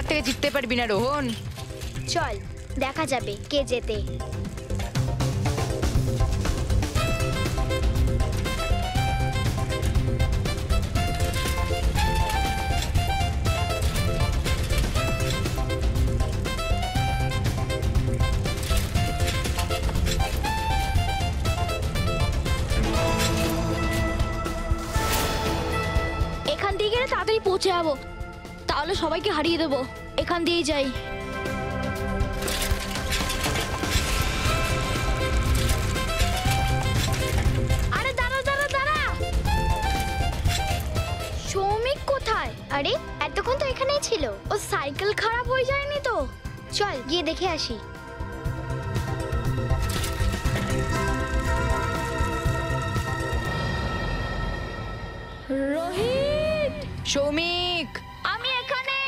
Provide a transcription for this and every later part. আমার থেকে জিততে পারবি না রোহন। চল দেখা যাবে কে জেতে। পৌঁছে যাবো, তাহলে সবাইকে হারিয়ে দেবো। এখান দিয়ে যাই। আরে দাঁড়া দাঁড়া দাঁড়া, সৌমিক কোথায়? আরে এতক্ষণ তো এখানেই ছিল। ও সাইকেল খারাপ হয়ে যায়নি তো? চল গিয়ে দেখে আসি। রোহিত, সৌমিক, আমি এখানে।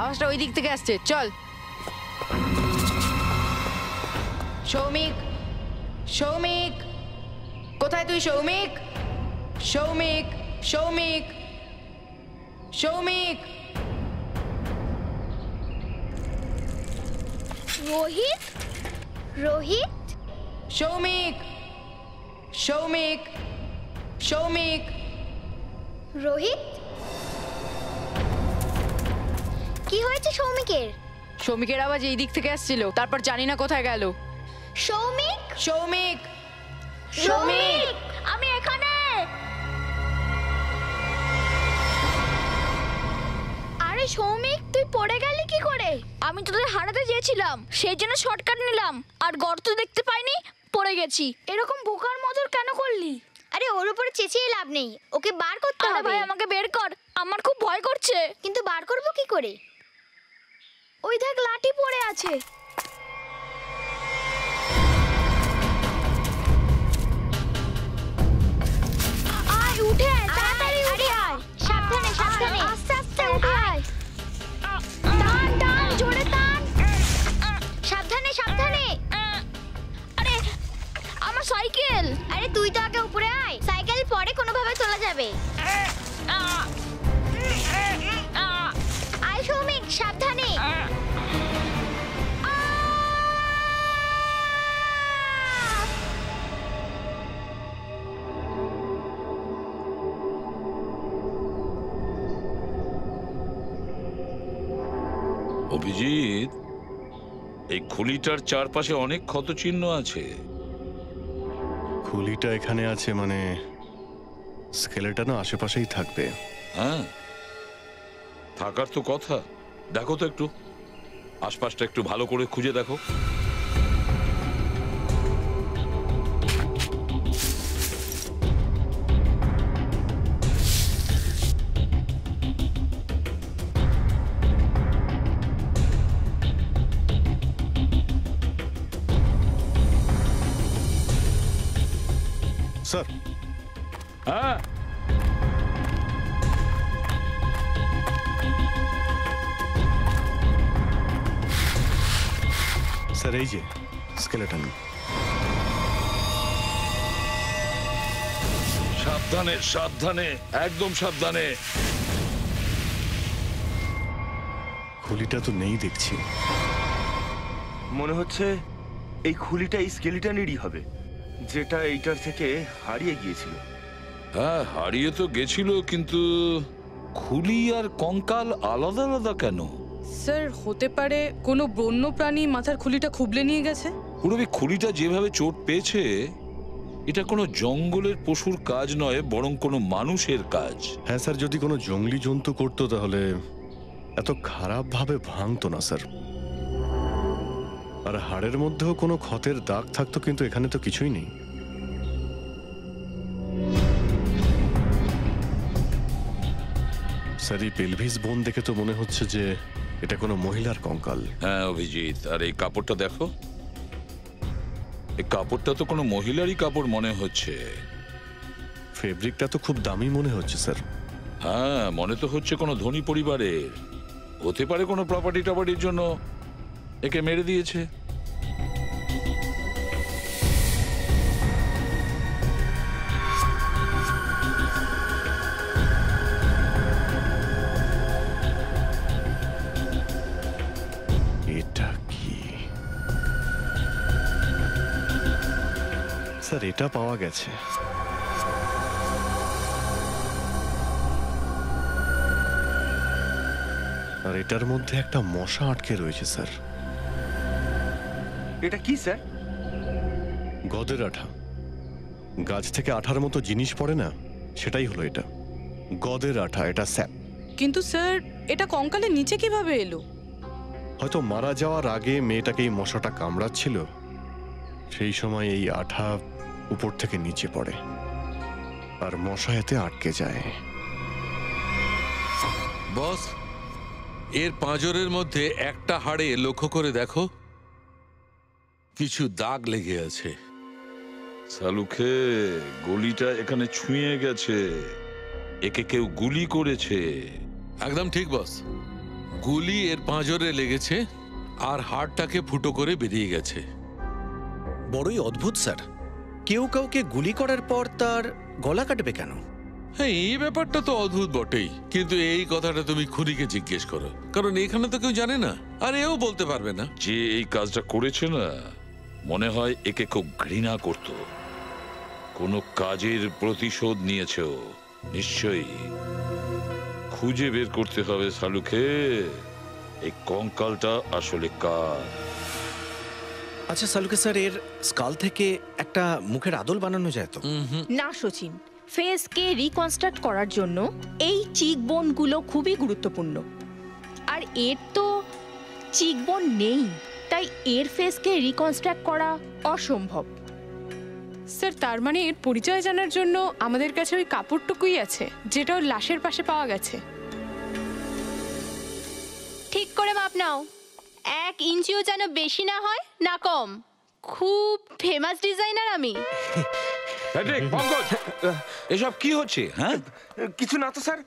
আওয়াজটা ওই দিক থেকে আসছে। চল সৌমিক, সৌমিক কোথায় তুই? সৌমিক, সৌমিক, সৌমিক, সৌমিক। রোহিত, রোহিত, সৌমিক, সৌমিক, সৌমিক, রোহিত। কি হয়েছে সৌমিকের? সৌমিকের আওয়াজ এই দিক থেকে আসছিল, তারপর জানি না কোথায় গেল। সৌমিক, সৌমিক, সৌমিক, আমি এখানে। আরে সৌমিক, তুই পড়ে গেলি কি করে? আমি তোদের হারাতে চেয়েছিলাম, সেই জন্য শর্টকাট নিলাম, আর গর্ত দেখতে পাইনি, পড়ে গেছি। এরকম বোকার মতো কেন করলি? আরে ওর উপরে চেঁচিয়ে লাভ নেই, ওকে বার করতে হবে। ভাই আমাকে বের কর, আমার খুব ভয় করছে। কিন্তু বার করব কি করে? ওই দেখ লাঠি পড়ে আছে। আয় উঠে, তাড়াতাড়ি উঠে আয়। সাবধানে সাবধানে, আস্তে আস্তে উঠে আয়। টান টান, জোরে টান। সাবধানে সাবধানে। আরে আমার সাইকেল। আরে তুই তো আগে উপরে আয়, সাইকেল পরে কোনোভাবে চলে যাবে। আয় সৌমিক, সাবধানে। অভিজিৎ, এই খুলিটার চারপাশে অনেক ক্ষত চিহ্ন আছে। খুলিটা এখানে আছে মানে স্কেলেটনও আশেপাশেই থাকবে। হ্যাঁ, থাকার তো কথা। দেখো তো একটু আশপাশটা, একটু ভালো করে খুঁজে দেখো। স্যার, হ্যাঁ স্যার, এই যে স্কেলেটন। সাবধানে সাবধানে, একদম সাবধানে। খুলিটা তো নেই দেখছি। মনে হচ্ছে এই খুলিটা এই স্কেলেটনেরই হবে, যেটা এইটার থেকে হারিয়ে গিয়েছিল। হ্যাঁ হারিয়ে তো গেছিল, কিন্তু খুলি আর কঙ্কাল আলাদা আলাদা কেন? স্যার হতে পারে কোনো বন্য প্রাণী মাথার খুলিটা খুবলে নিয়ে গেছে। পুরবি খুলিটা যেভাবে চোট পেয়েছে, এটা কোনো জঙ্গলের পশুর কাজ নয়, বরং কোনো মানুষের কাজ। হ্যাঁ স্যার, যদি কোনো জঙ্গলি জন্তু করতো তাহলে এত খারাপভাবে ভাঙতো না স্যার। আর হাড়ের মধ্যেও কোনো ক্ষতের দাগ থাকতো, কিন্তু এখানে তো কিছুই নেই। স্যার এই পেলভিস বোন দেখে তো মনে হচ্ছে যে এটা কোনো মহিলার কঙ্কাল। হ্যাঁ অভিজিৎ, আর এই কাপড়টা দেখো, এই কাপড়টা তো কোনো মহিলারই কাপড় মনে হচ্ছে। ফেব্রিকটা তো খুব দামি মনে হচ্ছে স্যার। হ্যাঁ মনে তো হচ্ছে কোনো ধনী পরিবারের। হতে পারে কোনো প্রপার্টি টপার্টির জন্য একে মেরে দিয়েছে। স্যার এটা পাওয়া গেছে। আর এটার মধ্যে একটা মশা আটকে রয়েছে স্যার। এটা কি স্যার? গদের আঠা। গাছ থেকে আঠার মতো জিনিস পড়ে না, সেটাই হলো এটা। গদের আঠা, এটা স্যাপ। কিন্তু স্যার এটা কঙ্কালের নিচে কিভাবে এলো? হয়তো মারা যাওয়ার আগে মেয়েটাকে এই মশাটা কামড়াচ্ছিল, সেই সময় এই আঠা উপর থেকে নিচে পড়ে আর মশা এতে আটকে যায়। বস, এর পাঁজরের মধ্যে একটা হাড়ে লক্ষ্য করে দেখো, কিছু দাগ লেগে আছে। সালুখে, গলিটা এখানে ছুঁয়ে গেছে, একে কেউ গুলি করেছে। একদম ঠিক বস, গুলি এর পাঁজরে লেগেছে আর হাড়টাকে ফুটো করে বেরিয়ে গেছে। বড়ই অদ্ভুত স্যার, কেউ কাউকে গুলি করার পর তার গলা কাটবে কেন? হ্যাঁ, এই ব্যাপারটা তো অদ্ভুত বটেই, কিন্তু এই কথাটা তুমি খুনিকে জিজ্ঞেস করো, কারণ এখানে তো কেউ জানে না আর এও বলতে পারবে না যে এই কাজটা করেছে। না, মনে হয় একে খুব ঘৃণা করত, কোনো কাজের প্রতিশোধ নিয়েছে ও। নিশ্চয়ই খুঁজে বের করতে হবে সালুকে, এই কঙ্কালটা আসলে কার। আচ্ছা সালুকে স্যার, এর স্কাল থেকে একটা মুখের আদল বানানো যায় তো? না সচিন, ফেসকে রিকনস্ট্রাক্ট করার জন্য এই চিকবোনগুলো খুবই গুরুত্বপূর্ণ, আর এর তো চিকবোন নেই, তাই এর ফেসকে রিকনস্ট্রাক্ট করা অসম্ভব। স্যার তার মানে এর পরিচয় জানার জন্য আমাদের কাছে ওই কাপড়টুকুই আছে যেটা ওর লাশের পাশে পাওয়া গেছে। ঠিক করে মাপ নাও, 1 ইঞ্চিও যেন বেশি না হয় না কম। খুব ফেমাস ডিজাইনার আমি। এসব কি হচ্ছে? হ্যাঁ কিছু না তো স্যার।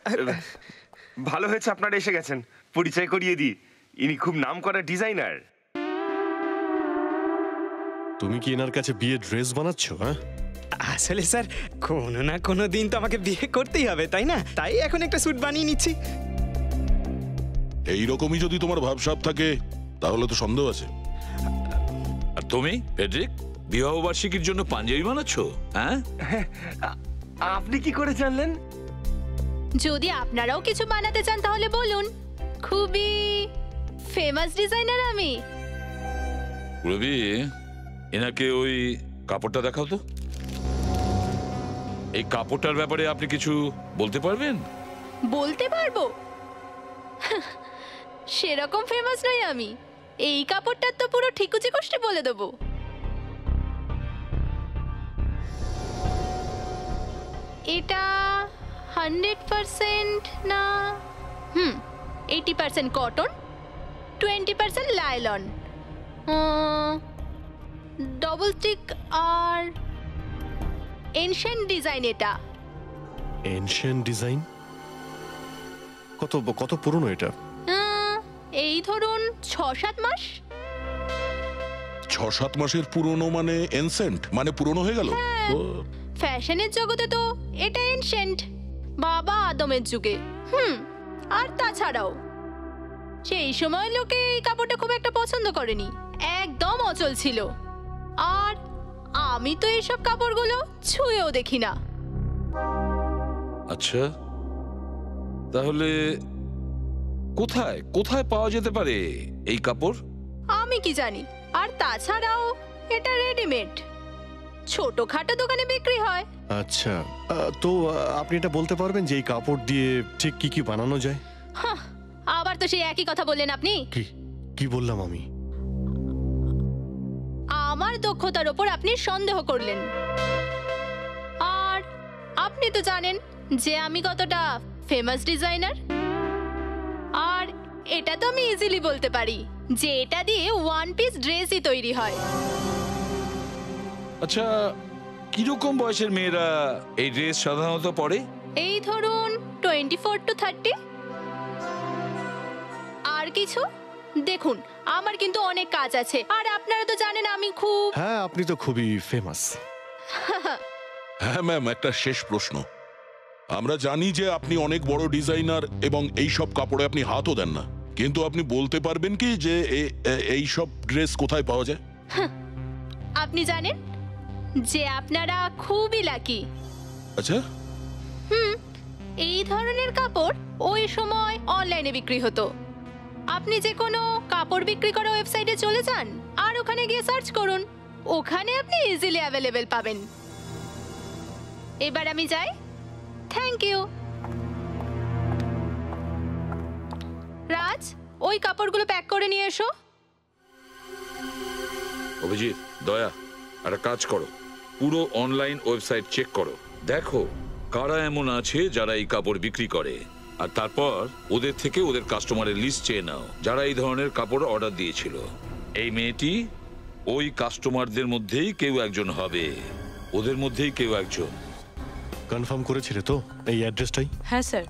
ভালো হয়েছে আপনারা এসে গেছেন, পরিচয় করিয়ে দিই, ইনি খুব নাম করা ডিজাইনার। তুমি কি এনার কাছে বিয়ে ড্রেস বানাচ্ছ? হ্যাঁ আসলে স্যার কোনো না কোনো দিন তো আমাকে বিয়ে করতেই হবে তাই না, তাই এখন একটা স্যুট বানিয়ে নিচ্ছি। এইরকমই যদি তোমার ভাবসাব থাকে তাহলে তো সন্দেহ আছে। আর তুমি ফেডরিক, বিবাহ বার্ষিকীর জন্য পাঞ্জাবি বানাচ্ছ? হ্যাঁ আপনি কি করে জানলেন? যদি আপনারাও কিছু বানাতে চান তাহলে বলুন, খুবই ফেমাস ডিজাইনার আমি। রবি, এনাকে ওই কাপড়টা দেখাও তো। এই কাপড়টার ব্যাপারে আপনি কিছু বলতে পারবেন? বলতে পারবো, সেরকম ফেমাস নই আমি। এই কাপড়টার তো পুরো ঠিকুজি কষ্টে বলে দেবো। এটা 100% না, 80% কটন, 20% লাইলন, ডবল টিক আর এনশিয়েন্ট ডিজাইন। এটা এনশিয়েন্ট ডিজাইন? কত কত পুরনো এটা? এই ধরুন 6-7 মাস। 6-7 মাসের পুরনো মানে এনশিয়েন্ট, মানে পুরনো হয়ে গেল। ফ্যাশনের জগতে তো এটা এনশিয়েন্ট, বাবা আদমের যুগে। আর তাছাড়াও সেই সময় লোকে এই কাপড়টা খুব একটা পছন্দ করেনি, একদম অচল ছিল। আর আমি তো এইসব কাপড়গুলো ছুঁয়েও দেখি না। আচ্ছা তাহলে কোথায় কোথায় পাওয়া যেতে পারে এই কাপড়? আমি কি জানি। আর তাছাড়াও এটা রেডিমেড, ছোটখাটো দোকানে বিক্রি হয়। আচ্ছা তো আপনি এটা বলতে পারবেন যে এই কাপড় দিয়ে ঠিক কি কি বানানো যায়? আবার তো সেই একই কথা বললেন আপনি। কি বললাম আমি? আমার দক্ষতার উপর আপনি সন্দেহ করলেন, আর আপনি তো জানেন যে আমি কতটা ফেমাস ডিজাইনার। আর এটা তো আমি ইজিলি বলতে পারি যে এটা দিয়ে 1 পিস ড্রেসই তৈরি হয়। আচ্ছা কিরকম বয়সের মেয়েরা এই ড্রেস সাধারণত পরে? এই ধরুন 24 to 30। আর কিছু? দেখুন আমার কিন্তু অনেক কাজ আছে, আর আপনারা তো জানেন আমি খুব। হ্যাঁ আপনি তো খুবই ফেমাস। হ্যাঁ ম্যাম, একটা শেষ প্রশ্ন। আমরা জানি যে আপনি অনেক বড় ডিজাইনার এবং এই সব কাপড়ে আপনি হাতও দেন না, কিন্তু আপনি বলতে পারবেন কি যে এই সব ড্রেস কোথায় পাওয়া যায়? আপনি জানেন যে আপনারা খুবই লাকি। আচ্ছা, এই ধরনের কাপড় ওই সময় অনলাইনে বিক্রি হতো। আপনি যে কোনো কাপড় বিক্রি করা ওয়েবসাইটে চলে যান আর ওখানে গিয়ে সার্চ করুন, ওখানে আপনি ইজিলি অ্যাভেলেবেল পাবেন। এবার আমি যাই, থ্যাংক ইউ। রাজ, ওই কাপড়গুলো প্যাক করে নিয়ে এসো। অভিজিৎ, দয়া একটা কাজ করো, পুরো অনলাইন ওয়েবসাইট চেক করো, দেখো কারা এমন আছে যারা এই কাপড় বিক্রি করে, আর তারপর ওদের থেকে ওদের কাস্টমারের লিস্ট চেয়ে নাও যারা এই ধরনের কাপড় অর্ডার দিয়েছিল। এই মেয়েটি ওই কাস্টমারদের মধ্যেই কেউ একজন হবে, ওদের মধ্যেই কেউ একজন। কনফার্ম করেছিলে তো এই অ্যাড্রেসটাই? হ্যাঁ স্যার,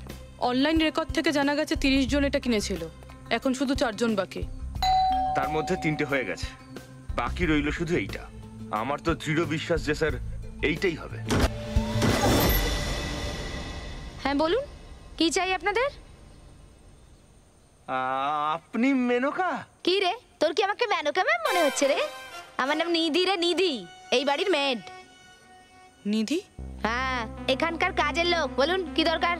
অনলাইন রেকর্ড থেকে জানা গেছে ৩০ জন এটা কিনেছিল, এখন শুধু ৪ জন বাকি। তার মধ্যে ৩টে হয়ে গেছে, বাকি রইল শুধু এইটা। আমার তো দৃঢ় বিশ্বাস যে স্যার এইটাই হবে। হ্যাঁ বলুন, কি চাই আপনাদের? আপনি মেনকা? কি রে, তোর কি আমাকে মেনকা ম্যাম মনে হচ্ছে রে? আমার নাম নিধি রে, নিধি, এই বাড়ির মেড। নিধি? হ্যাঁ, এখানকার কাজের লোক। বলুন কি দরকার?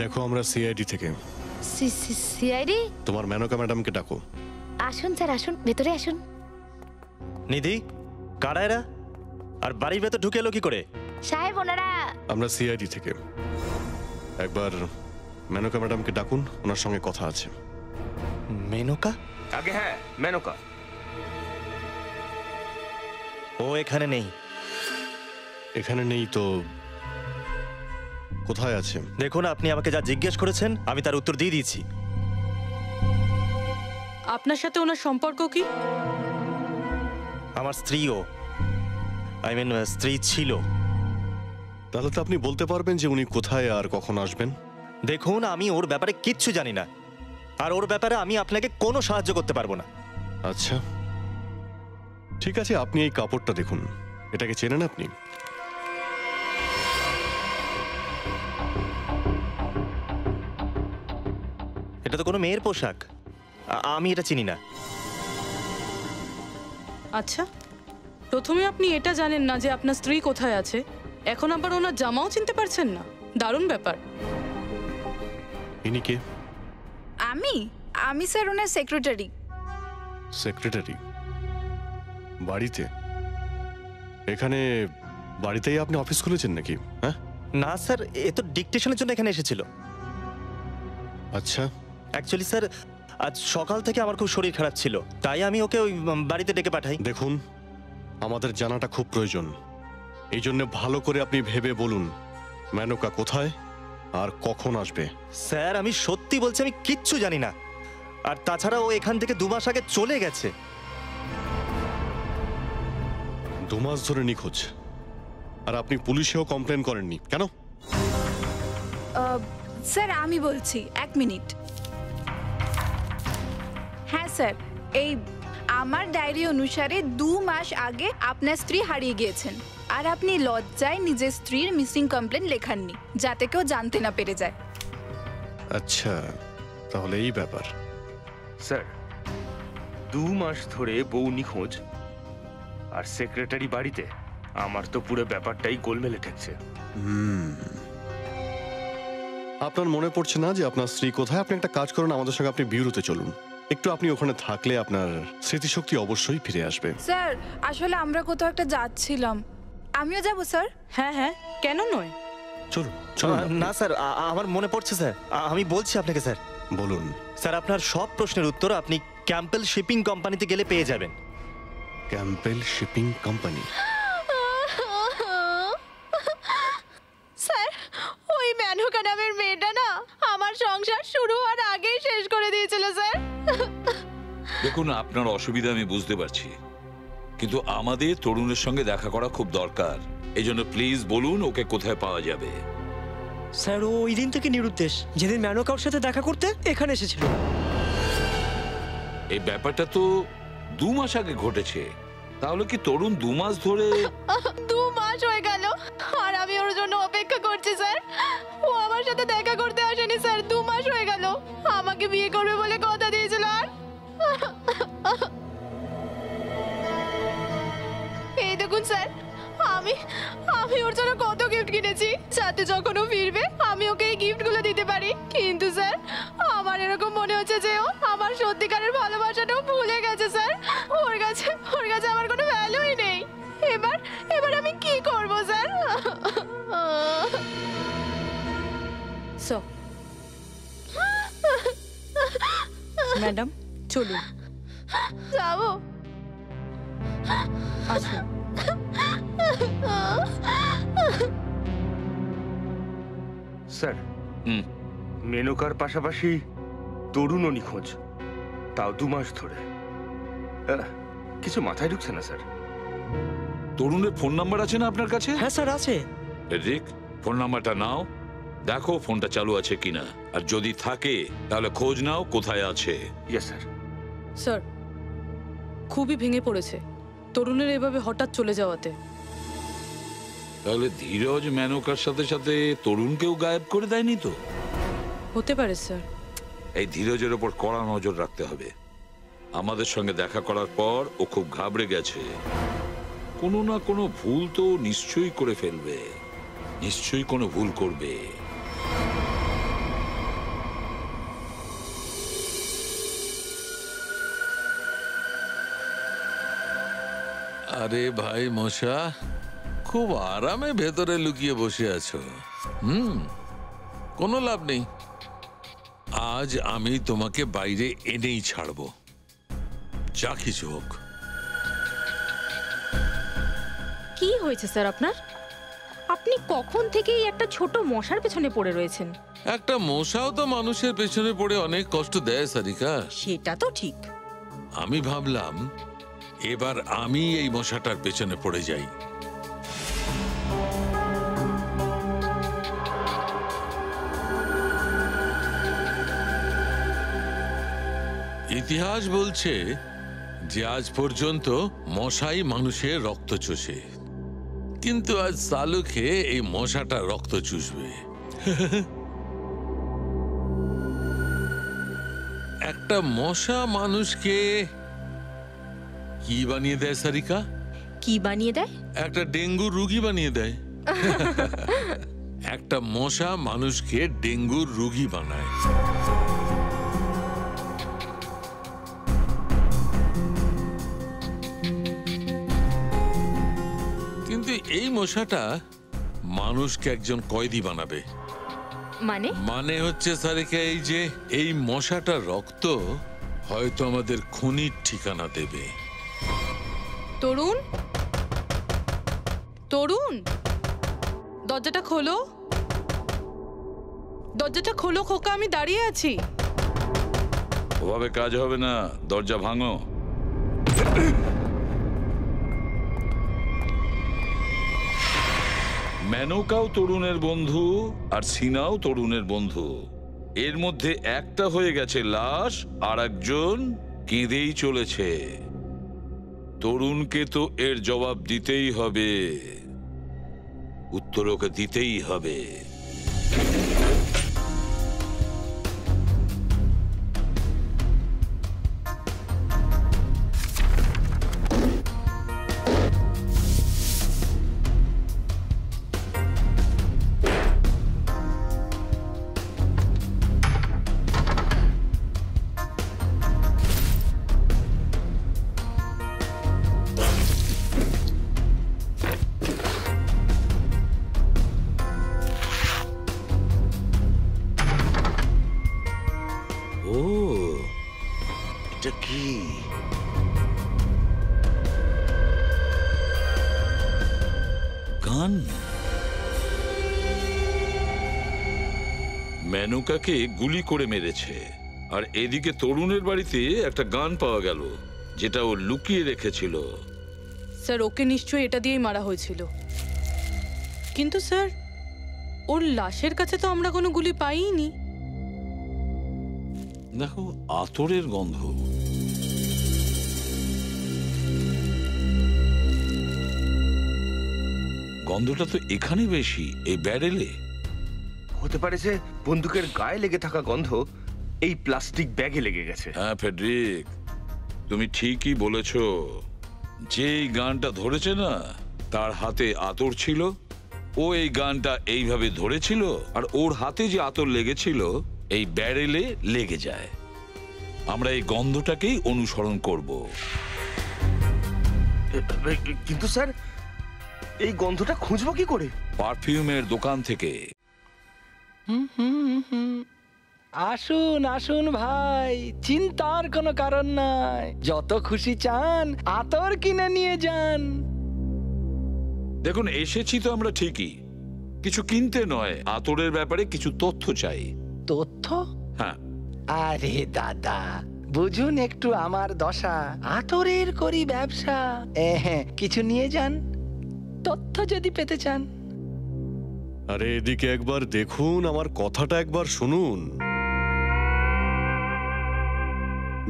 দেখো আমরা সিআইডি থেকে। সিআইডি? তোমার মেনকা ম্যাডামকে ডাকো। আসুন স্যার, আসুন, ভেতরে আসুন। নিধি, কারা এরা আর বাড়ির ভেতর ঢুকে এলো কি করে? সাহেব, ওনারা। আমরা সিআইডি থেকে। একবার মেনকা ম্যাডামকে ডাকুন, ওনার সঙ্গে কথা আছে। মেনকা? আগে হ্যাঁ, মেনকা। ও এখানে নেই। এখানে নেই তো কোথায় আছে? দেখুন, আপনি আমাকে যা জিজ্ঞেস করেছেন আমি তার উত্তর দিয়ে দিয়েছি। আপনার সাথে ওনার সম্পর্ক কি? আমার স্ত্রীও, আই মিন স্ত্রী ছিল। তাহলে তো আপনি বলতে পারবেন যে উনি কোথায় আর কখন আসবেন? দেখুন, আমি ওর ব্যাপারে কিচ্ছু জানি না, আর ওর ব্যাপারে আমি আপনাকে কোনো সাহায্য করতে পারবো না। আচ্ছা ঠিক আছে, আপনি এই কাপড়টা দেখুন, এটাকে চেনেন আপনি? এটা তো কোনো মেয়ের পোশাক, আমি এটা চিনি না। আচ্ছা, প্রথমে আপনি এটা জানেন না যে আপনার স্ত্রী কোথায় আছে, এখন আবার ওনার জামাও চিনতে পারছেন না? দারুণ ব্যাপার। ইনি কে? আমি স্যার ওনার সেক্রেটারি। সেক্রেটারি? বাড়িতে? এখানে বাড়িতেই আপনি অফিস খুলেছেন নাকি? হ্যাঁ। না স্যার, এ তো ডিকটেশনের জন্য এখানে এসেছিল। আচ্ছা, অ্যাকচুয়ালি স্যার আজ সকাল থেকে আমার খুব শরীর খারাপ ছিল, তাই আমি ওকে ওই বাড়িতে ডেকে পাঠাই। দেখুন, আমাদের জানাটা খুব প্রয়োজন, এই জন্য ভালো করে আপনি ভেবে বলুন মেনকা কোথায় আর কখন আসবে। স্যার আমি সত্যি বলছি, আমি কিচ্ছু জানি না, আর তাছাড়া ও এখান থেকে 2 মাস আগে চলে গেছে। 2 মাস ধরে নিখোঁজ, আর আপনি পুলিশেও কমপ্লেন করেননি কেন? স্যার আমি বলছি, এক মিনিট। হ্যাঁ স্যার, এই আমার ডায়েরি অনুসারে 2 মাস আগে আপনার স্ত্রী হারিয়ে গিয়েছেন, আর আপনি লজ্জায় নিজের স্ত্রীর মিসিং কমপ্লেন লেখাননি যাতে কেউ জানতে না পেরে যায়। আচ্ছা, তাহলে এই ব্যাপার। স্যার 2 মাস ধরে বউ নিখোঁজ আর সেক্রেটারি বাড়িতে, আমার তো পুরো ব্যাপারটাই গোলমেলে ঠেকছে। আপনার মনে পড়ছে না যে আপনার স্ত্রী কোথায়? আপনি একটা কাজ করুন, আমাদের সঙ্গে আপনি বিউরোতে চলুন, একটু আপনি ওখানে থাকলে আপনার স্মৃতিশক্তি অবশ্যই ফিরে আসবে। স্যার আসলে আমরা কোথাও একটা যাচ্ছিলাম। আমিও যাব স্যার। হ্যাঁ হ্যাঁ, কেন নয়, চলুন। না স্যার, আমার মনে পড়ছে স্যার, আমি বলছি আপনাকে। স্যার বলুন। স্যার আপনার সব প্রশ্নের উত্তর আপনি ক্যাম্পেল শিপিং কোম্পানিতে গেলে পেয়ে যাবেন। Campbell shipping company? স্যার ওই মেনকা নামের মেয়েটা না আমার সংসার শুরু হওয়ার আগেই শেষ করে দিয়েছিল স্যার। দেখুন আপনার অসুবিধা আমি বুঝতে পারছি, কিন্তু আমাদের তরুণের সঙ্গে দেখা করা খুব দরকার, এইজন্য প্লিজ বলুন ওকে কোথায় পাওয়া যাবে। স্যার ও ওই দিন থেকে নিরুদ্দেশ যেদিন মেনকার সাথে দেখা করতে এখানে এসেছিল। এই ব্যাপারটা তো 2 মাস আগে ঘটেছে, তাহলে কি তরুণ 2 মাস ধরে? 2 মাস হয়ে গেল আর আমি ওর জন্য অপেক্ষা করছি স্যার, ও আমার সাথে দেখা করতে আসেনি স্যার। 2 মাস হয়ে গেল, আমার আমাকে বিয়ে করবে বলে কথা দিয়েছিল আর এই দেখুন স্যার আমি ওর জন্য কত গিফট কিনেছি সাথে যখন ও ফিরবে আমি ওকে এই গিফটগুলো দিতে পারি কিন্তু স্যার আমার এরকম মনে হচ্ছে যে ও আমার সত্যিকারের ভালোবাসাটাও ভুলে গেছে স্যার ওর কাছে আমার কোনো ভ্যালুই নেই এবার আমি কি করব স্যার সো ম্যাডাম চলুন যাবো আচ্ছা স্যার মেনকার পাশাপাশি তরুণও নিখোঁজ তাও 2 মাস ধরে কিছু মাথায় ঢুকছে না স্যার তরুণের ফোন নাম্বার আছে না আপনার কাছে হ্যাঁ স্যার আছে রিক ফোন নাম্বারটা নাও দেখো ফোনটা চালু আছে কিনা আর যদি থাকে তাহলে খোঁজ নাও কোথায় আছে ইয়েস স্যার স্যার খুবই ভেঙে পড়েছে তরুণের এভাবে হঠাৎ চলে যাওয়াতে তাহলে ধীরজ মেনকার সাথে সাথে তরুণকেও গায়েব করে দেয়নি তো হতে পারে স্যার এই ধীরজের উপর কড়া নজর রাখতে হবে আমাদের সঙ্গে দেখা করার পর ও খুব ঘাবড়ে গেছে কোনো না কোনো ভুল তো নিশ্চয়ই করে ফেলবে নিশ্চয়ই কোনো ভুল করবে আরে ভাই মশা খুব আরামে ভেতরে লুকিয়ে বসে আছো কোনো লাভ নেই আজ আমি তোমাকে বাইরে এনেই ছাড়বো যা কিছু হোক কি হয়েছে স্যার আপনার আপনি কখন থেকেই একটা ছোট মশার পেছনে পড়ে রয়েছেন একটা মশাও তো মানুষের পেছনে পড়ে অনেক কষ্ট দেয় সারিকা সেটা তো ঠিক আমি ভাবলাম এবার আমি এই মশাটার পেছনে পড়ে যাই ইতিহাস বলছে যে আজ পর্যন্ত মশাই মানুষের রক্ত চুষে কিন্তু আজ সালুখে এই মশাটা রক্ত চুষবে একটা মশা মানুষকে কি বানিয়ে দেয় সারিকা কি বানিয়ে দেয় একটা ডেঙ্গু রোগী বানিয়ে দেয় একটা মশা মানুষকে ডেঙ্গুর রোগী বানায় কিন্তু এই মশাটা মানুষকে একজন কয়েদি বানাবে মানে মানে হচ্ছে সারিকা এই যে এই মশাটা রক্ত হয়তো আমাদের খুনির ঠিকানা দেবে তরুণ তরুণ দরজাটা খোলো খোকা আমি দাঁড়িয়ে আছি ওভাবে কাজ হবে না দরজা ভাঙো মেনকাও তরুণের বন্ধু আর সিনাও তরুণের বন্ধু এর মধ্যে একটা হয়ে গেছে লাশ আর একজন কেঁদেই চলেছে তরুণকে তো এর জবাব দিতেই হবে উত্তর ওকে দিতেই হবে মেনকাকে গুলি করে মেরেছে আর এদিকে তরুণের বাড়িতে একটা গান পাওয়া গেল যেটা ও লুকিয়ে রেখেছিল স্যার ওকে নিশ্চয়ই এটা দিয়েই মারা হয়েছিল কিন্তু স্যার ওর লাশের কাছে তো আমরা কোনো গুলি পাইনি দেখো আতরের গন্ধ গন্ধটা তো এখানে বেশি এই ব্যারেলে হতে পারে যে বন্দুকের গায়ে লেগে থাকা গন্ধ এই প্লাস্টিক ব্যাগে লেগে গেছে। হ্যাঁ ফেডরিক, তুমি ঠিকই বলেছো। যেই গানটা ধরেছে না, তার হাতে আতর ছিল, ও এই গানটা এইভাবে ধরেছিল, আর ওর হাতে যে আতর লেগেছিল এই ব্যারেলে লেগে যায়। আমরা এই গন্ধটাকেই অনুসরণ করব। কিন্তু স্যার, এই গন্ধটা খুঁজবো কি করে? পারফিউমের দোকান থেকে। আসুন আসুন ভাই, চিন্তার কোনো কারণ নাই, যত খুশি চান আতর কিনে নিয়ে যান। দেখুন, এসেছি তো আমরা ঠিকই, কিছু কিনতে নয়, আতরের ব্যাপারে কিছু তথ্য চাই। তথ্য? হ্যাঁ। আরে দাদা বুঝুন একটু আমার দশা, আতরের করি ব্যবসা। হ্যাঁ, কিছু নিয়ে যান তথ্য যদি পেতে চান। আরে এদিকে একবার দেখুন, আমার কথাটা একবার শুনুন।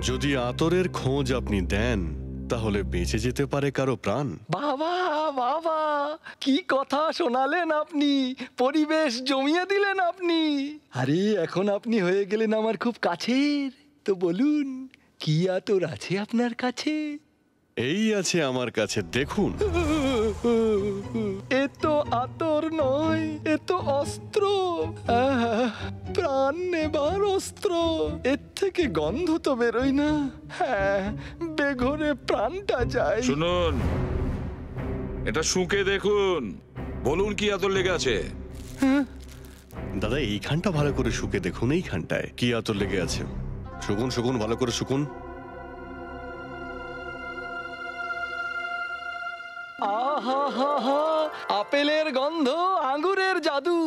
যদি আতরের খোঁজ আপনি দেন, তাহলে বেঁচে যেতে পারে কারো প্রাণ। বাবা বাবা, কি কথা শোনালেন আপনি, পরিবেশ জমিয়ে দিলেন আপনি। আরে এখন আপনি হয়ে গেলেন আমার খুব কাছের। তো বলুন, কি আতর আছে আপনার কাছে? এই আছে আমার কাছে, দেখুন। এ তো আতর নয়, এ তো অস্ত্র, প্রাণ নেবার অস্ত্র। এর থেকে গন্ধ তো বেরোয় না, হ্যাঁ বেঘরে প্রাণটা যায়। শুনুন, এটা শুকে দেখুন, বলুন কি আতর লেগে আছে। দাদা এইখানটা ভালো করে শুকে দেখুন, এইখানটায় কি আতর লেগে আছে। শুকুন শুকুন, ভালো করে শুকুন। আপেলের গন্ধ, আঙ্গুরের জাদু,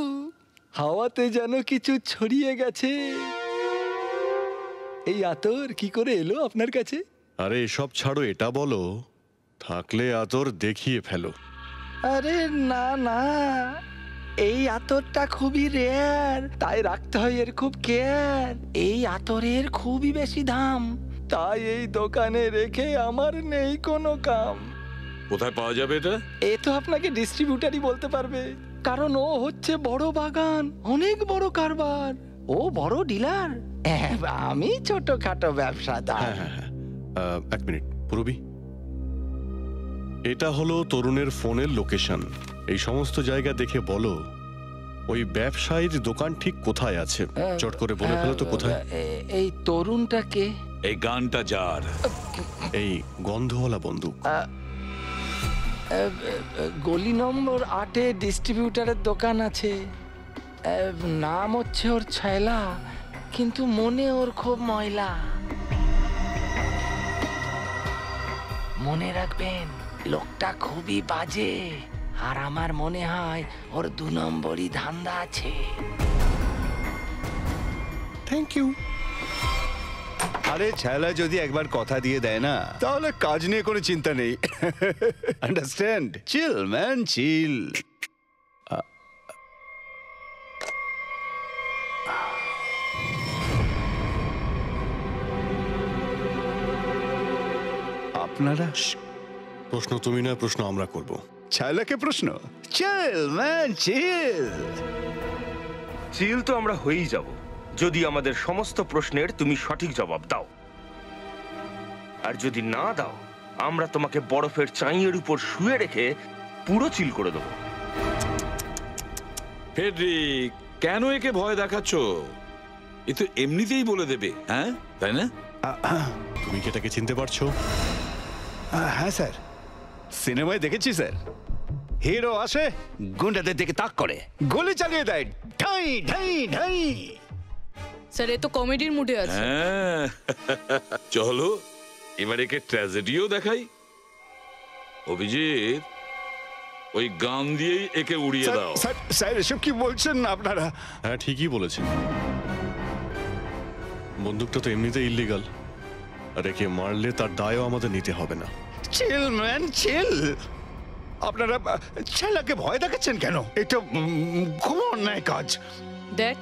হাওয়াতে যেন কিছু ছড়িয়ে গেছে। এই আতর কি করে এলো আপনার কাছে? আরে এসব ছাড়ো, এটা বলো থাকলে আতর দেখিয়ে ফেলো। আরে না না, এই আতরটা খুবই রেয়ার, তাই রাখতে হয় এর খুব কেয়ার। এই আতরের খুবই বেশি দাম, তাই এই দোকানে রেখে আমার নেই কোনো কাম। কোথায় পাওয়া যাবে এটা? এ তো আপনাকে ডিস্ট্রিবিউটারই বলতে পারবে, কারণ ও হচ্ছে বড় বাগান, অনেক বড় কারবার, ও বড় ডিলার, আমি ছোটখাটো ব্যবসাদার। এক মিনিট পুরবি, এটা হলো তরুণের ফোনের লোকেশন। এই সমস্ত জায়গা দেখে বলো ওই ব্যবসায়ীর দোকান ঠিক কোথায় আছে, চট করে বলে ফেলো তো কোথায়। এই তরুণটাকে, এই গানটা যার, এই গন্ধওয়ালা বন্দুক, গলি নম্বর ৮-এ ডিস্ট্রিবিউটারের দোকান আছে। নাম হচ্ছে ওর ছায়লা, কিন্তু মনে ওর খুব ময়লা। মনে রাখবেন লোকটা খুবই বাজে, আর আমার মনে হয় ওর ২ নম্বরই ধান্দা আছে। Thank you. আরে ছায়লা যদি একবার কথা দিয়ে দেয় না, তাহলে কাজ নিয়ে কোনো চিন্তা নেই। Understand, chill man chill. আপনারা প্রশ্ন, তুমি নয় প্রশ্ন আমরা করব। ছায়লাকে প্রশ্ন, চিল ম্যান চিল। চিল তো আমরা হয়েই যাব যদি আমাদের সমস্ত প্রশ্নের তুমি সঠিক জবাব দাও, আর যদি না দাও আমরা তোমাকে বরফের চাইয়ের উপর শুয়ে রেখে পুরো চিল করে দেব। ফেডরিক, কেন একে ভয় দেখাচ্ছ? এ তো এমনিতেই বলে দেবে, হ্যাঁ তাই না? তুমি কি এটাকে চিনতে পারছো? হ্যাঁ স্যার, সিনেমায় দেখেছি স্যার, হিরো আসে, গুন্ডাদের দিকে তাক করে, গুলি চালিয়ে দেয়, ঢাই ঢাই ঢাই। স্যার এ তো কমেডির মুডে আছে। চলো এবার একে ট্র্যাজেডিও দেখাই। অভিজিৎ, ওই গান দিয়েই একে উড়িয়ে দাও। স্যার এসব কি বলছেন না আপনারা? হ্যাঁ ঠিকই বলেছেন, বন্দুকটা তো এমনিতে ইল্লিগাল, আর একে মারলে তার দায়ও আমাদের নিতে হবে না। Chill man chill. আপনারা ছেলেকে ভয় দেখাচ্ছেন কেন? এটা খুব অন্যায় কাজ। দেখ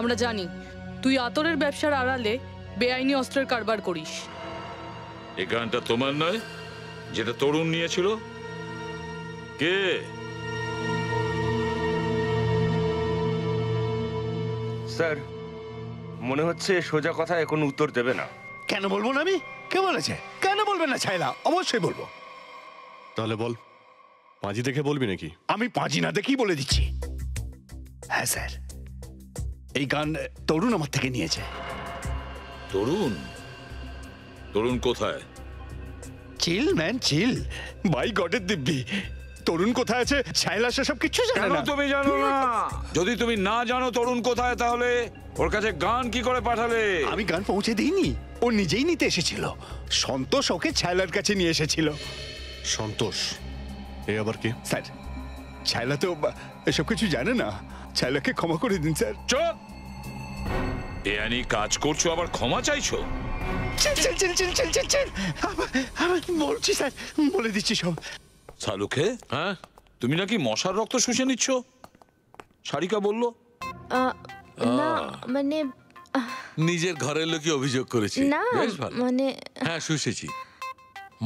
আমরা জানি তুই আতরের ব্যবসার আড়ালে বেআইনি অস্ত্রের কারবার করিস। এই গানটা তোমার নয়, যেটা তরুণ নিয়েছিল। কে? স্যার মনে হচ্ছে সোজা কথা এখন উত্তর দেবে না। কেন বলবো না আমি? কে বলেছে? কেন বলবে না ছাইলা? অবশ্যই বলবো। তাহলে বল, পাঁজি দেখে বলবি নাকি? আমি পাঁজি না দেখেই বলে দিচ্ছি। হ্যাঁ স্যার, এই গান তরুণ আমার থেকে নিয়েছে। তরুণ? তরুণ কোথায়? চিল ম্যান চিল, বাই গডের দিব্যি। তরুণ কোথায় আছে ছাইলা সেসব কিছু জানো না? তুমি জানো না? যদি তুমি না জানো তরুণ কোথায় তাহলে ওর কাছে গান কি করে পাঠালে? আমি গান পৌঁছে দিইনি, ও নিজেই নিতে এসেছিল। সন্তোষ ওকে ছাইলার কাছে নিয়ে এসেছিল। সন্তোষ? এই আবার কে? স্যার ছাইলা তো এসব কিছু জানে না, ছাইলাকে ক্ষমা করে দিন স্যার। চুপ, এখানে কাজ করছো আবার ক্ষমা চাইছো? চল চল চল চল চল চল চল, আমি বলছি স্যার, বলে দিচ্ছি সব। সালুকে, হ্যাঁ তুমি নাকি মশার রক্ত শুষে নিচ্ছ? শারিকা বললো না, মানে নিজের ঘরের লোকই অভিযোগ করেছে। বেশ ভালো, মানে হ্যাঁ শুষেছি,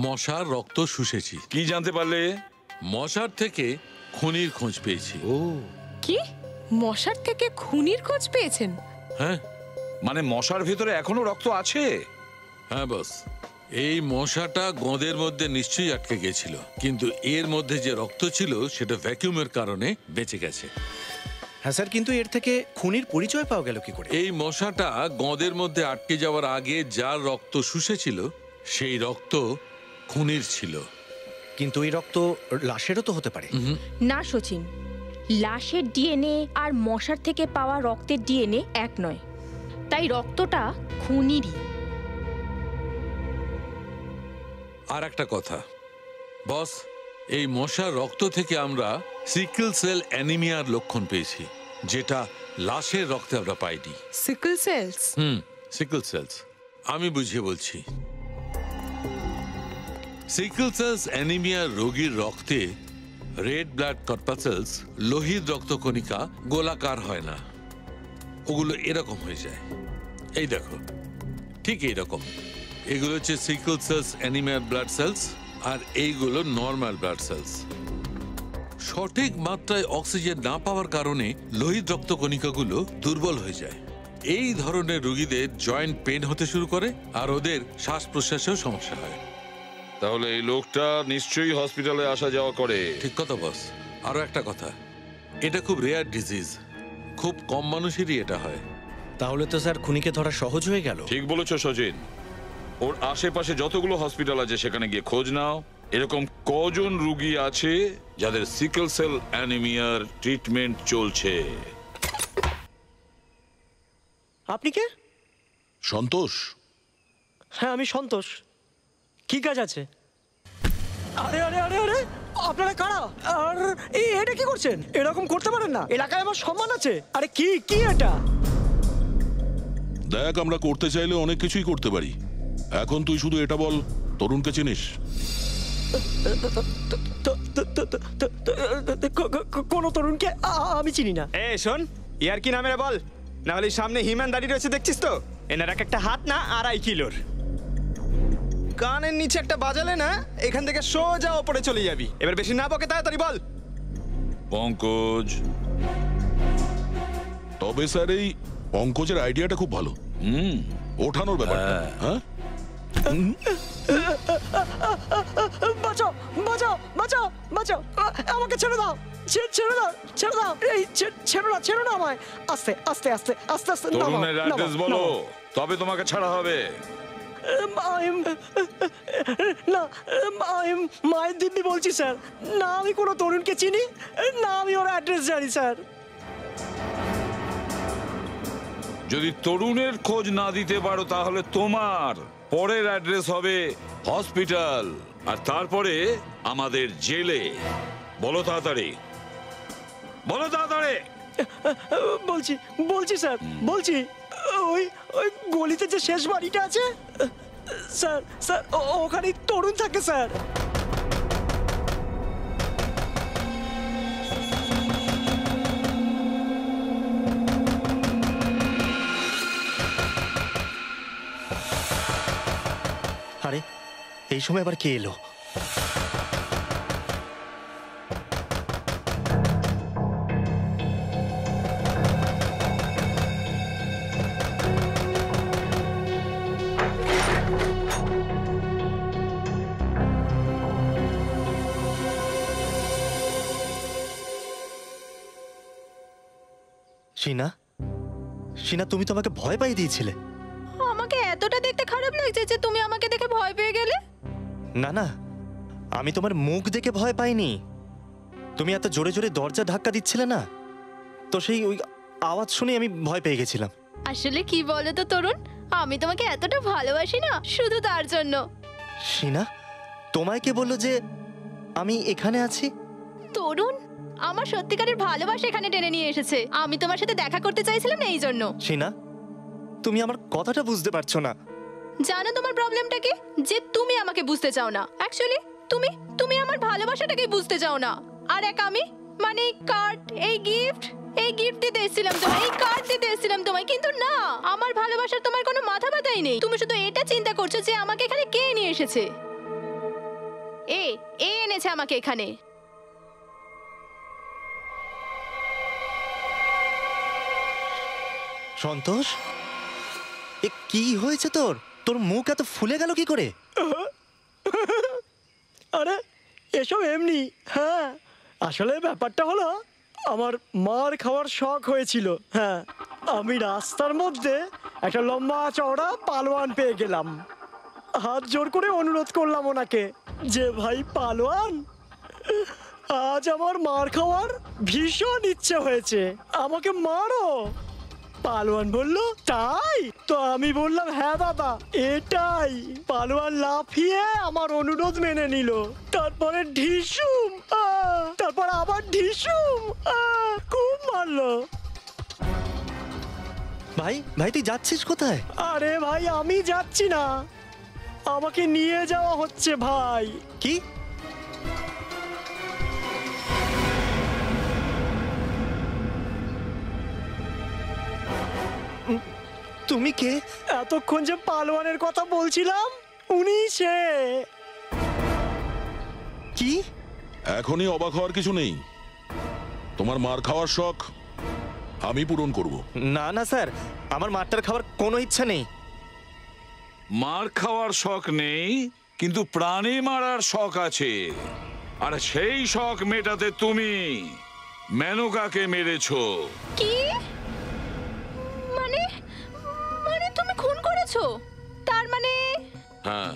মশার রক্ত শুষেছি। কি জানতে পারলে? মশার থেকে খুনির খোঁজ পেয়েছি। ও কি, মশার থেকে খুনির খোঁজ পেয়েছেন? হ্যাঁ, মানে মশার ভিতরে এখনো রক্ত আছে? হ্যাঁ বস, এই মশাটা গোঁদের মধ্যে নিশ্চয়ই আটকে গিয়েছিল, কিন্তু এর মধ্যে যে রক্ত ছিল সেটা ভ্যাকুয়ামের কারণে বেঁচে গেছে। হ্যাঁ স্যার, কিন্তু এর থেকে খুনির পরিচয় পাওয়া গেল কি করে? এই মশাটা গোঁদের মধ্যে আটকে যাওয়ার আগে যার রক্ত শুষেছিল সেই রক্ত খুনির ছিল, কিন্তু এই রক্ত লাশেরও তো হতে পারে না সচিন? লাশের ডিএনএ আর মশার থেকে পাওয়া রক্তের ডিএনএ এক নয়, তাই রক্তটা খুনিরই। আর একটা কথা বস, এই মশার রক্ত থেকে আমরা সিকল সেল অ্যানিমিয়ার লক্ষণ পেয়েছি, যেটা লাশের রক্তে আমরা পাইনি। Sickle cells? হুম, সিকল সেলস। আমি বুঝিয়ে বলছি, সিকল সেলস অ্যানিমিয়ার রোগীর রক্তে রেড ব্লাড কর্পাসেলস, লোহিত রক্তকণিকা, গোলাকার হয় না, ওগুলো এরকম হয়ে যায়। এই দেখো, ঠিক এইরকম। এগুলো হচ্ছে সিকল সেলস অ্যানিমিয়ার ব্লাড সেলস, আর এইগুলো নর্মাল ব্লাড সেলস। সঠিক মাত্রায় অক্সিজেন না পাওয়ার কারণে লোহিত রক্তকণিকাগুলো দুর্বল হয়ে যায়। এই ধরনের রোগীদের জয়েন্ট পেন হতে শুরু করে, আর ওদের শ্বাস প্রশ্বাসেও সমস্যা হয়। তাহলে এই লোকটা নিশ্চয়ই হসপিটালে আসা যাওয়া করে। ঠিক কথা বস। আরও একটা কথা, এটা খুব রেয়ার ডিজিজ, খুব কম মানুষেরই এটা হয়। তাহলে তো স্যার খুনিকে ধরা সহজ হয়ে গেল। ঠিক বলেছ সজিন, ওর আশেপাশে যতগুলো হসপিটাল আছে সেখানে গিয়ে খোঁজ নাও, এরকম কজন রুগী আছে যাদের সিকল সেল অ্যানিমিয়ার ট্রিটমেন্ট চলছে। আপনি কে? সন্তোষ। হ্যাঁ আমি সন্তোষ। কি কাজ আছে? আরে আরে আরে আরে, আপনারা কারা? আর এটা কি করছেন? এরকম করতে পারেন না, এলাকায় আমার সম্মান আছে। আরে কি কি এটা? দেখ, আমরা করতে চাইলে অনেক কিছুই করতে পারি। এখন তুই শুধু এটা বল, তরুণকে চিনিস? কোন তরুণকে? আমি চিনি না। এ শোন, ইয়ার কি নামের বল, নাহলে সামনে হিমান দাঁড়িয়ে রয়েছে, দেখছিস তো? এনার এক একটা হাত না 2.5 কিলোর। কানের নিচে একটা বাজালে না, এখান থেকে সোজা ওপরে চলে যাবি। এবার বেশি না বকে তাড়াতাড়ি বল। পঙ্কজ। তবে স্যার এই পঙ্কজের আইডিয়াটা খুব ভালো, ওঠানোর ব্যাপারটা। হ্যাঁ বাঁচাও বাঁচাও বাঁচাও বাঁচাও, আমাকে ছেড়ে দাও, ছেড়ে দাও, ছেড়ে দাও, ছেড়ে না, ছেড়ে না আমায়। আস্তে আস্তে আস্তে আস্তে আস্তে বলো, তবে তোমাকে ছাড়া হবে। না আমি মায়ের দিব্যি বলছি স্যার, না আমি কোনো তরুণকে চিনি, না আমি ওর অ্যাড্রেস জানি স্যার। যদি তরুণের খোঁজ না দিতে পারো তাহলে তোমার পরের অ্যাড্রেস হবে হসপিটাল, আর তারপরে আমাদের জেলে। বলো তাড়াতাড়ি, বলো তাড়াতাড়ি। বলছি বলছি স্যার, বলছি ওই ওই গলিতে যে শেষ বাড়িটা আছে স্যার, স্যার ওখানে তরুণ থাকে স্যার। আরে এই সময় আবার কে এলো? শিনা, শিনা তুমি তো আমাকে ভয় পাইয়ে দিয়েছিলে। আমাকে এতটা দেখতে খারাপ লাগছে যে তুমি আমাকে দেখে ভয় পেয়ে গেলে? না না, আমি তোমার মুখ দেখে ভয় পাইনি। তুমি এত জোরে জোরে দরজা ধাক্কা দিচ্ছিলে না, তো সেই ওই আওয়াজ শুনে আমি ভয় পেয়ে গেছিলাম। আসলে কি বলো তো তরুণ, আমি তোমাকে এতটা ভালোবাসি না, শুধু তার জন্য। শিনা তোমায় কে বললো যে আমি এখানে আছি? তরুণ আমার সত্যিকারের ভালোবাসা এখানে টেনে নিয়ে এসেছে, আমি তোমার সাথে দেখা করতে চাইছিলাম না এই জন্য। শিনা তুমি আমার কথাটা বুঝতে পারছো না। জানো তোমার প্রবলেমটা কি, যে তুমি আমাকে বুঝতে চাও না। অ্যাকচুয়ালি তুমি তুমি আমার ভালোবাসাটাকে বুঝতে চাও না। আর এক আমি মানে কার্ড, এই গিফট, এই গিফট দিতে এসেছিলাম তোমায়, এই কার্ড দিতে এসেছিলাম তোমায়, কিন্তু না, আমার ভালোবাসার তোমার কোনো মাথা ব্যথাই নেই। তুমি শুধু এটা চিন্তা করছো যে আমাকে এখানে কে নিয়ে এসেছে। এ এনেছে আমাকে এখানে। সন্তোষ, এ কি হয়েছে তোর? তোর মুখ এত ফুলে গেল কি করে? আরে এসব এমনি। হ্যাঁ আসলে ব্যাপারটা হলো, আমার মার খাওয়ার শখ হয়েছিল। হ্যাঁ আমি রাস্তার মধ্যে একটা লম্বা চওড়া পালোয়ান পেয়ে গেলাম। হাত জোর করে অনুরোধ করলাম ওনাকে যে ভাই পালোয়ান, আজ আমার মার খাওয়ার ভীষণ ইচ্ছে হয়েছে, আমাকে মারো। পালোয়ান বললো তাই? তো আমি বললাম হ্যাঁ বাবা এটাই। পালোয়ান লাফিয়ে আমার অনুরোধ মেনে নিল। তারপরে ঢিসুম, তারপর আবার ঢিসুম, খুব মারলো। ভাই ভাই তুই যাচ্ছিস কোথায়? আরে ভাই আমি যাচ্ছি না, আমাকে নিয়ে যাওয়া হচ্ছে ভাই। কি? তুমি কে? এতক্ষণ যে পালোয়ানের কথা বলছিলাম উনি সে। কি? এখনই অবাক হওয়ার কিছু নেই, তোমার মার খাওয়ার শখ আমি পূরণ করব। না না স্যার, আমার মারটার খাওয়ার কোনো ইচ্ছা নেই। মার খাওয়ার শখ নেই কিন্তু প্রাণী মারার শখ আছে, আর সেই শখ মেটাতে তুমি মেনকাকে মেরেছো। কি মানে? মানে তুমি খুন করেছো? তার মানে? হ্যাঁ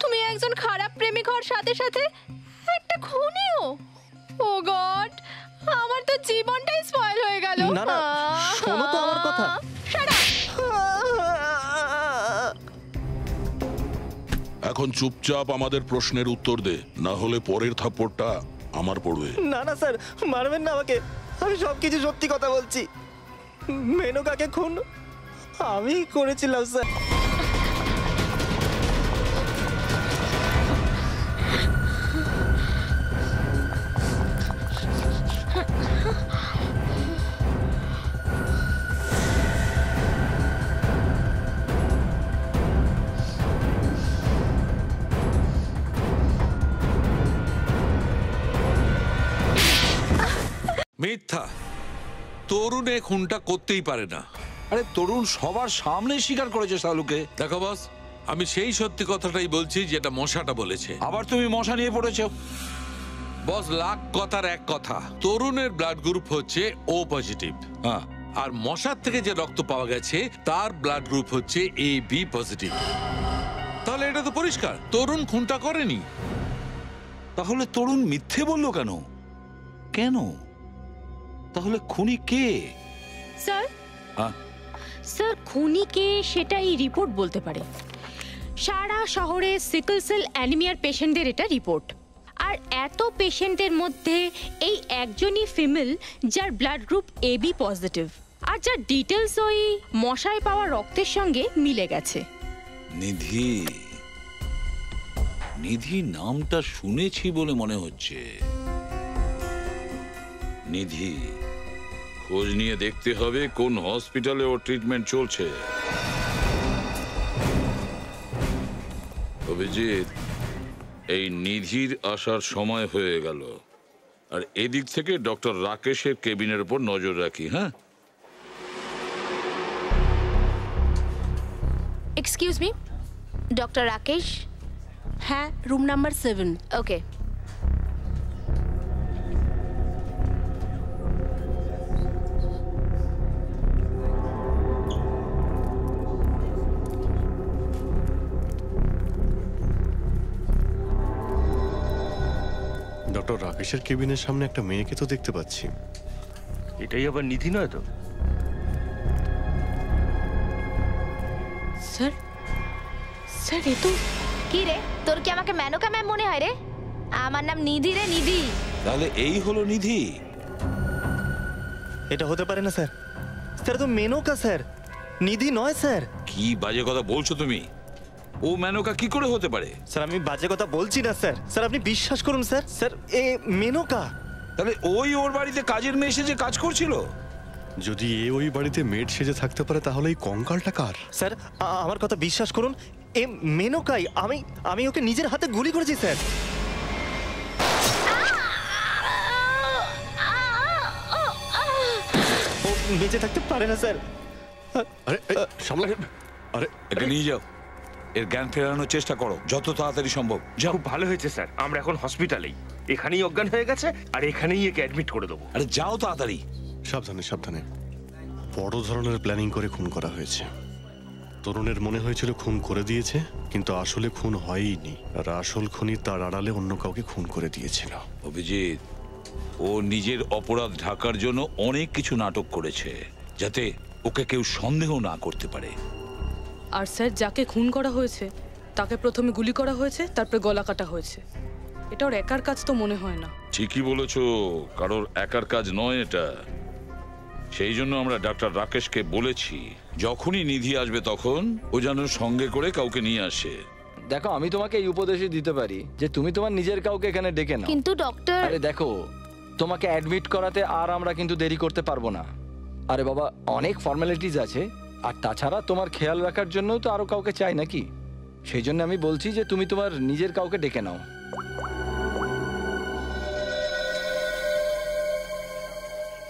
তুমি একজন খারাপ প্রেমিক হওয়ার সাথে সাথে একটা খুনিও। ও গড, আমার তো জীবনটাই স্পয়েল হয়ে গেল। না না শোনো তো আমার কথা। এখন চুপচাপ আমাদের প্রশ্নের উত্তর দে, না হলে পরের থাপ্পড়টা আমার পড়বে। না না স্যার মারবেন না আমাকে, আমি সবকিছু সত্যি কথা বলছি। মেনকাকে খুন আমি করেছিলাম স্যার। মিথ্যা, তরুণে খুনটা করতেই পারে না। আরে তরুণ সবার সামনে স্বীকার করেছে সালুকে। দেখো বস, আমি সেই সত্যি কথাটাই বলছি যেটা মশাটা বলেছে। আবার তুমি মশা নিয়ে পড়েছো। বস লাখ কথার এক কথা, তরুণের ব্লাড গ্রুপ হচ্ছে ও পজিটিভ, আর মশার থেকে যে রক্ত পাওয়া গেছে তার ব্লাড গ্রুপ হচ্ছে এ বি পজিটিভ। তাহলে এটা তো পরিষ্কার তরুণ খুনটা করেনি। তাহলে তরুণ মিথ্যে বললো কেন? কেন? তাহলে খুনি কে? স্যার স্যার খুনি কে সেটা এই রিপোর্ট বলতে পারে। সারা শহরে সিকল সেল অ্যানিমিয়ার পেশেন্টদের এটা রিপোর্ট, আর এত পেশেন্টের মধ্যে এই একজনই ফিমেল যার ব্লাড গ্রুপ এবি পজিটিভ, আর যার ডিটেলস ওই মশায় পাওয়া রক্তের সঙ্গে মিলে গেছে। নিধি, নিধি নামটা শুনেছি বলে মনে হচ্ছে। নিধি, খোঁজ নিয়ে দেখতে হবে কোন হসপিটালে ওর ট্রিটমেন্ট চলছে। অভিজিৎ, এই নিধির আসার সময় হয়ে গেল, আর এদিক থেকে ডক্টর রাকেশের কেবিনের উপর নজর রাখি। হ্যাঁ এক্সকিউজ মি, ডক্টর রাকেশ? হ্যাঁ রুম নাম্বার 7। ওকে ডক্টর রাকেশের কেবিনের সামনে একটা মেয়েকে তো দেখতে পাচ্ছি। এটাই আবার নিধি নয় তো? স্যার স্যার এ তো কি রে, তোর কি আমাকে মেনোকা ম্যাম মনে হয় রে? আমার নাম নিধি রে, নিধি। তাহলে এই হলো নিধি? এটা হতে পারে না স্যার, স্যার তো মেনোকা স্যার, নিধি নয় স্যার। কি বাজে কথা বলছো তুমি? ও মেনোকা কি করে হতে পারে? স্যার আমি বাজে কথা বলছি না স্যার, স্যার আপনি বিশ্বাস করুন স্যার, স্যার এ মেনোকা। তাহলে ওই ওর বাড়িতে কাজের মেয়ে এসে যে কাজ করছিল, যদি এ ওই বাড়িতে মেড সেজে থাকতে পারে তাহলে এই কঙ্কালটা কার? স্যার আমার কথা বিশ্বাস করুন, এ মেনোকাই। আমি ওকে নিজের হাতে গুলি করেছি স্যার। ও বেঁচে থাকতে পারে না স্যার। আরে সামলা, আরে এটা নিয়ে যাও, এর জ্ঞান ফেরানোর চেষ্টা করো যত তাড়াতাড়ি সম্ভব। যাও, ভালো হয়েছে স্যার, আমরা এখন হসপিটালেই, এখানেই অজ্ঞান হয়ে গেছে আর এখানেই একে অ্যাডমিট করে দেবো। আরে যাও তাড়াতাড়ি। সাবধানে সাবধানে, বড় ধরনের প্ল্যানিং করে খুন করা হয়েছে। তরুণের মনে হয়েছিল খুন করে দিয়েছে, কিন্তু আসলে খুন হয়নি, আর আসল খুনি তার আড়ালে অন্য কাউকে খুন করে দিয়েছিল। অভিজিৎ ও নিজের অপরাধ ঢাকার জন্য অনেক কিছু নাটক করেছে যাতে ওকে কেউ সন্দেহ না করতে পারে। আর স্যার যাকে খুন করা হয়েছে তাকে প্রথমে গুলি করা হয়েছে, তারপরে গলা কাটা হয়েছে। এটা ওর একার কাজ তো মনে হয় না। ঠিকই বলেছো, কারোর একার কাজ নয় এটা। সেই জন্য আমরা ডাক্তার রাকেশকে বলেছি যখনই নিধি আসবে তখন ও যেন সঙ্গে করে কাউকে নিয়ে আসে। দেখো আমি তোমাকে এই উপদেশই দিতে পারি যে তুমি তোমার নিজের কাউকে এখানে ডেকে নাও। কিন্তু ডক্টর, আরে দেখো তোমাকে অ্যাডমিট করাতে আর আমরা কিন্তু দেরি করতে পারবো না। আরে বাবা অনেক ফর্মালিটিস আছে, আর তাছাড়া তোমার খেয়াল রাখার জন্য তো আরো কাউকে চাই নাকি? সেই জন্য আমি বলছি যে তুমি তোমার নিজের কাউকে ডেকে নাও।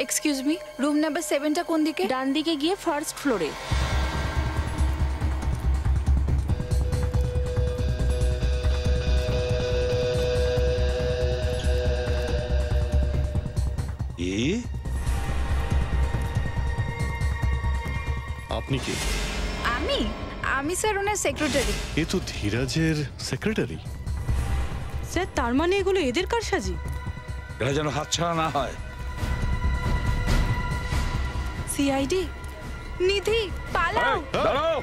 এক্সকিউজ মি, রুম নাম্বার 7টা কোন দিকে? ডান দিকে গিয়ে ফার্স্ট ফ্লোরে। আপনি কে? আমি স্যার ওনার সেক্রেটারি। এ তো ধীরাজের সেক্রেটারি। স্যার তার মানে এগুলো এদের কারসাজি, এরা যেন হাতছাড়া না হয়। CID নিধি পালাও। দাঁড়াও,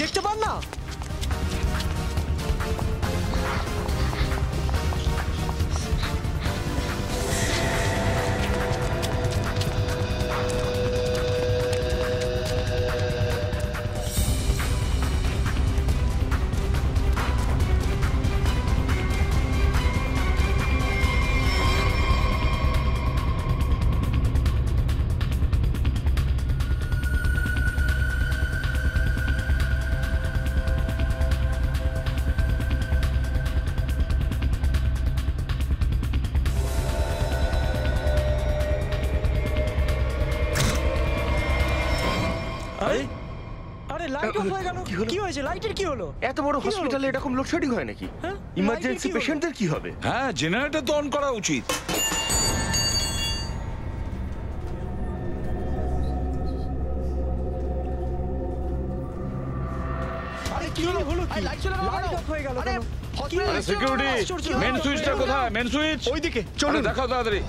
দেখতে পান না? কি হয়েছে? লাইটের কি হলো? এত বড় হসপিটালে এরকম লোডশেডিং হয় নাকি? ইমার্জেন্সি পেশেন্টদের কি হবে? হ্যাঁ জেনারেটর তো অন করা উচিত। আরে কি হলো? কি লাইট চলে গেল? আরে সিকিউরিটি, মেন সুইচটা কোথায়? মেন সুইচ ওইদিকে, চলো দেখাও তাড়াতাড়ি।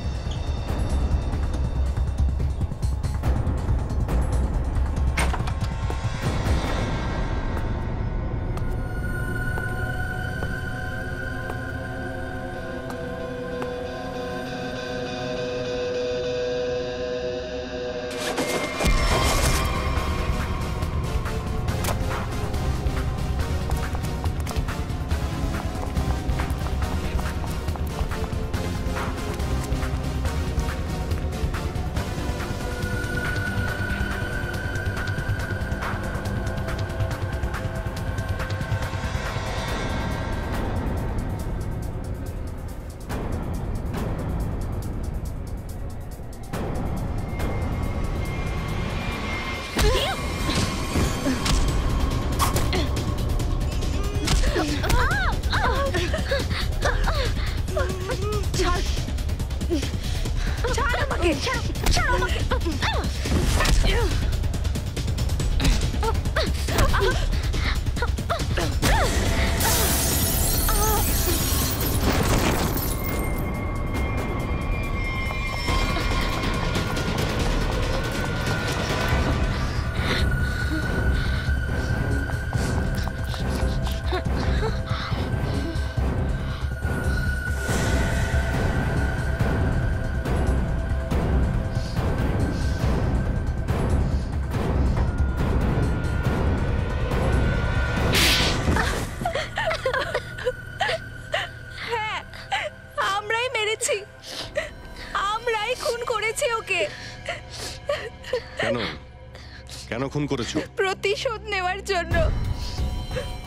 খুন করেছো প্রতিশোধ নেওয়ার জন্য।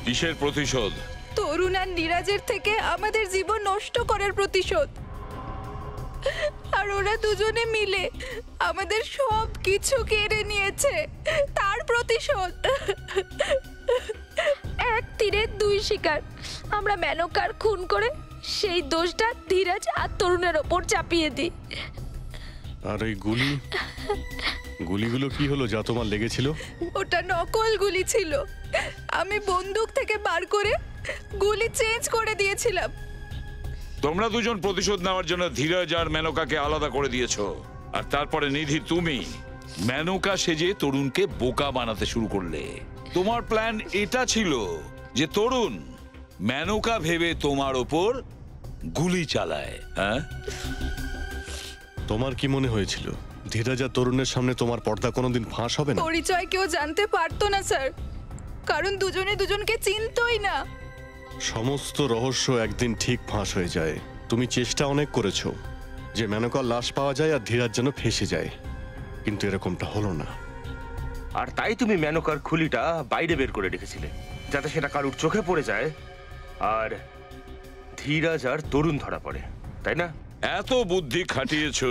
কিসের প্রতিশোধ? তরুণ আর নীরাজের থেকে আমাদের জীবন নষ্ট করার প্রতিশোধ। আর ওরা দুজনে মিলে আমাদের সব কিছু কেড়ে নিয়েছে, তার প্রতিশোধ। এক তীরে দুই শিকার। আমরা মেনকার খুন করে সেই দোষটা ধীরাজ আর তরুণের ওপর চাপিয়ে দিই। আর এই গুলি, গুলিগুলো কি হলো যা তোমার লেগেছিল? ওটা নকল গুলি ছিল, আমি বন্দুক থেকে বার করে গুলি চেঞ্জ করে দিয়েছিলাম। তোমরা দুজন প্রতিশোধ নেওয়ার জন্য ধীরাজ আর মেনকাকে আলাদা করে দিয়েছো, আর তারপরে নিধি তুমি মেনকা সেজে তরুণকে বোকা বানাতে শুরু করলে। তোমার প্ল্যান এটা ছিল যে তরুণ মেনকা ভেবে তোমার ওপর গুলি চালায়। হ্যাঁ, তোমার কি মনে হয়েছিল ধীরাজা তরুণের সামনে তোমার পর্দা কোনোদিন ফাঁস হবে না? পরিচয় কেউ জানতে পারতো না স্যার, কারণ দুজনে দুজনকে চিনতোই না। সমস্ত রহস্য একদিন ঠিক ফাঁস হয়ে যায়। তুমি চেষ্টা অনেক করেছো যে মেনকার লাশ পাওয়া যায় আর ধীরাজ যেন ফেঁসে যায়, কিন্তু এরকমটা হলো না। আর তাই তুমি মেনকার খুলিটা বাইরে বের করে রেখেছিলে যাতে সেটা কারুর চোখে পড়ে যায় আর ধীরাজ আর তরুণ ধরা পড়ে, তাই না? এত বুদ্ধি খাটিয়েছো,